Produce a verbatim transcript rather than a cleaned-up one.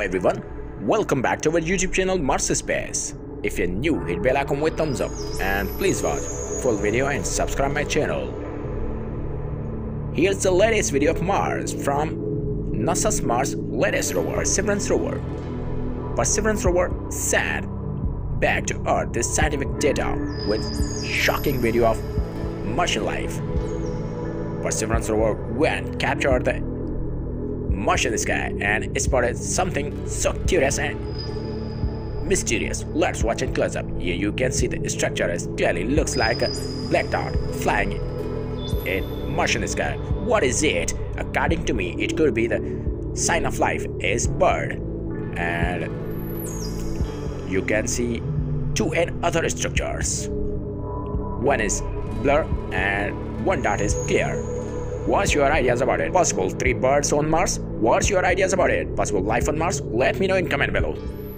Hello everyone, welcome back to our YouTube channel Mars Space. If you're new, hit bell icon with thumbs up and please watch full video and subscribe my channel. Here's the latest video of Mars from NASA's Mars latest rover, Perseverance Rover. Perseverance Rover sent back to Earth the scientific data with shocking video of Martian life. Perseverance Rover went captured the Martian in the sky and spotted something so curious and mysterious. Let's watch it close up. Here you can see the structure as clearly looks like a black dot flying in Martian in the sky. What is it? According to me, it could be the sign of life is bird. And you can see two and other structures. One is blur and one dot is clear. What's your ideas about it? Possible three birds on Mars? What's your ideas about it? Possible life on Mars? Let me know in comment below.